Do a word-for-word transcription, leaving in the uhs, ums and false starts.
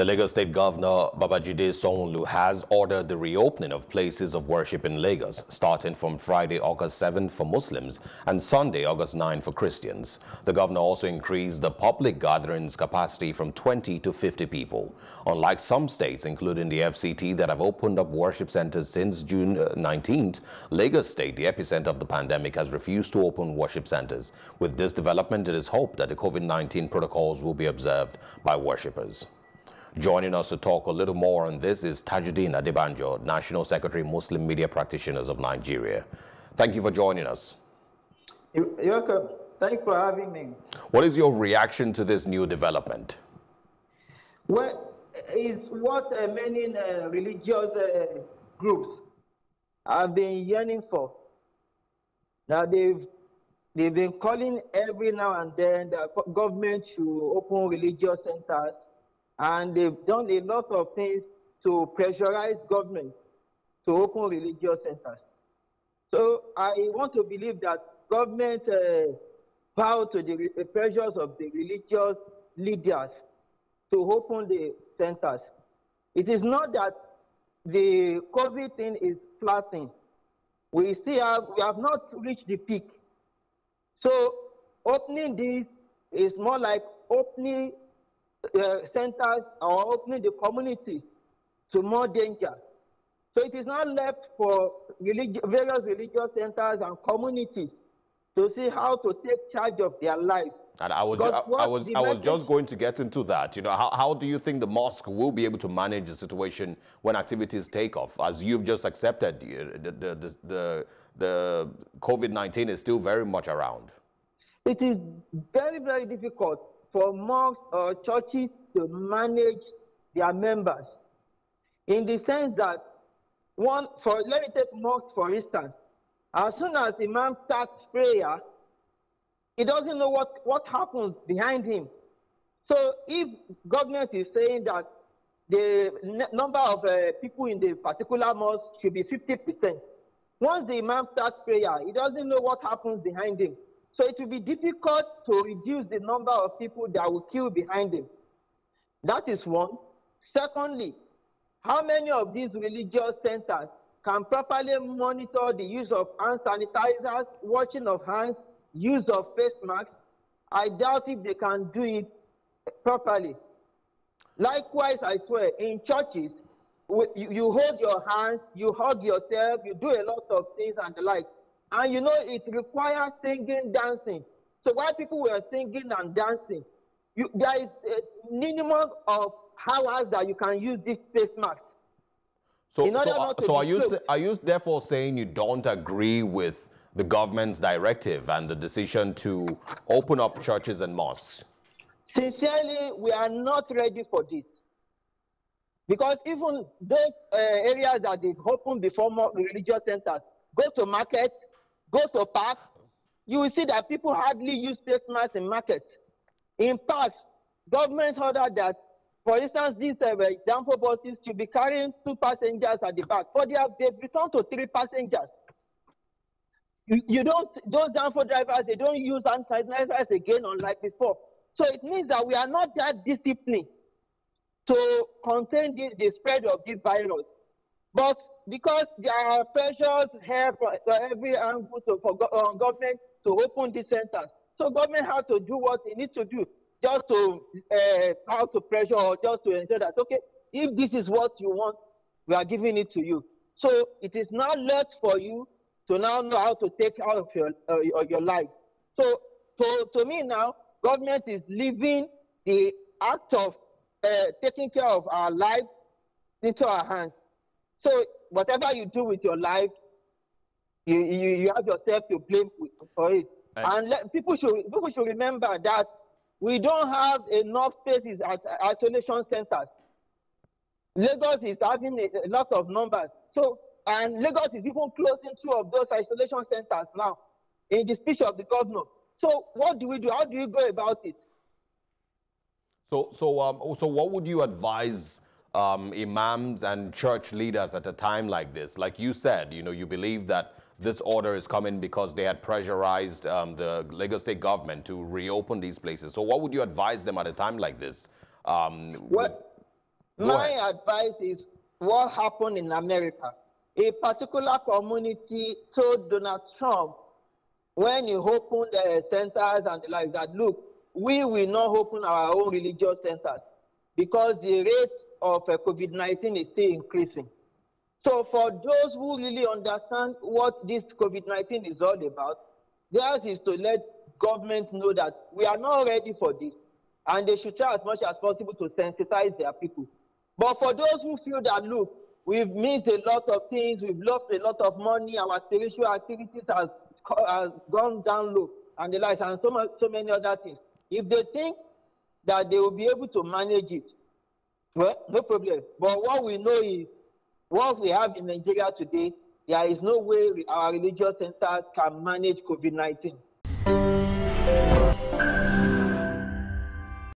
The Lagos State Governor Babajide Sanwo-Olu has ordered the reopening of places of worship in Lagos, starting from Friday, August seventh for Muslims and Sunday, August ninth for Christians. The governor also increased the public gatherings capacity from twenty to fifty people. Unlike some states, including the F C T, that have opened up worship centers since June nineteenth, Lagos State, the epicenter of the pandemic, has refused to open worship centers. With this development, it is hoped that the COVID nineteen protocols will be observed by worshippers. Joining us to talk a little more on this is Tajudeen Banjo, National Secretary, Muslim Media Practitioners of Nigeria. Thank you for joining us. You're welcome. Thanks for having me. What is your reaction to this new development? Well, it's what uh, many uh, religious uh, groups have been yearning for. Now, they've, they've been calling every now and then the government to open religious centers. And they've done a lot of things to pressurize government to open religious centers. So I want to believe that government uh, bow to the pressures of the religious leaders to open the centers. It is not that the COVID thing is flattening. We still have, we have not reached the peak. So opening this is more like opening Uh, centers are opening the communities to more danger. So it is not left for religi various religious centers and communities to see how to take charge of their lives. And I was, I, I was, I was just going to get into that. You know, how, how do you think the mosque will be able to manage the situation when activities take off? As you've just accepted, the, the, the, the, the COVID nineteen is still very much around. It is very, very difficult for mosques or churches to manage their members, in the sense that one, for let me take mosques for instance. As soon as Imam starts prayer, he doesn't know what what happens behind him. So if government is saying that the number of uh, people in the particular mosque should be fifty percent, once the Imam starts prayer, he doesn't know what happens behind him. So it will be difficult to reduce the number of people that will queue behind them. That is one. Secondly, how many of these religious centers can properly monitor the use of hand sanitizers, washing of hands, use of face masks? I doubt if they can do it properly. Likewise, I swear, in churches, you hold your hands, you hug yourself, you do a lot of things and the like. And you know, it requires singing, dancing. So while people were singing and dancing, you, there is a minimum of hours that you can use these face masks. So, in order so, not to so are, you, are you therefore saying you don't agree with the government's directive and the decision to open up churches and mosques? Sincerely, we are not ready for this. Because even those uh, areas that they've opened before, more religious centers, go to market, go to park, you will see that people hardly use face masks in market. In parks, governments order that, for instance, these uh, example buses should be carrying two passengers at the back. For they have, they've returned to three passengers. You, you don't, those downfall drivers, they don't use hand sanitizers again, unlike before. So it means that we are not that disciplined to contain the, the spread of this virus. But because there are pressures here for, for every angle to, for go, uh, government to open these centers, so government has to do what they need to do, just to uh, how to pressure or just to ensure that okay, if this is what you want, we are giving it to you. So it is not left for you to now know how to take out of your uh, your, your life. So to to me now, government is leaving the act of uh, taking care of our life into our hands. So whatever you do with your life, you, you, you have yourself to blame for it. I, and let, people, should, people should remember that we don't have enough spaces at isolation centers. Lagos is having a, a lot of numbers. So, and Lagos is even closing two of those isolation centers now in the speech of the governor. So what do we do? How do we go about it? So, so, um, so what would you advise Um, imams and church leaders at a time like this? Like you said, you know, you believe that this order is coming because they had pressurized um, the Lagos State government to reopen these places. So what would you advise them at a time like this? Um, what, My advice is what happened in America. A particular community told Donald Trump when he opened the centers and the like that, look, we will not open our own religious centers because the rate of COVID nineteen is still increasing. So for those who really understand what this COVID nineteen is all about, theirs is to let government know that we are not ready for this, and they should try as much as possible to sensitize their people. But for those who feel that, look, we've missed a lot of things, we've lost a lot of money, our spiritual activities has, has gone down low, and the likes, and so, much, so many other things. If they think that they will be able to manage it, well, no problem. But what we know is, what we have in Nigeria today, there is no way our religious centers can manage COVID nineteen.